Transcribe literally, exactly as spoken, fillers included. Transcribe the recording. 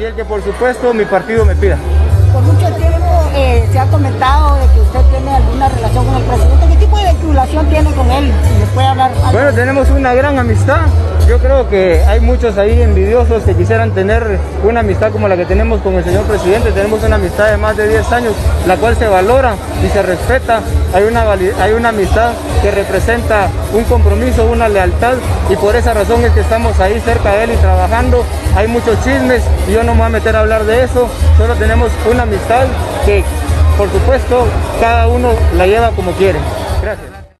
Y el que por supuesto mi partido me pida. Por mucho tiempo eh, se ha comentado de que usted tiene alguna relación con el presidente. ¿Qué tipo de vinculación tiene con él? Si puede hablar algo. Bueno, tenemos una gran amistad. Yo creo que hay muchos ahí envidiosos que quisieran tener una amistad como la que tenemos con el señor presidente. Tenemos una amistad de más de diez años, la cual se valora y se respeta. Hay una, hay una amistad que representa un compromiso, una lealtad, y por esa razón es que estamos ahí cerca de él y trabajando. Hay muchos chismes y yo no me voy a meter a hablar de eso. Solo tenemos una amistad que, por supuesto, cada uno la lleva como quiere.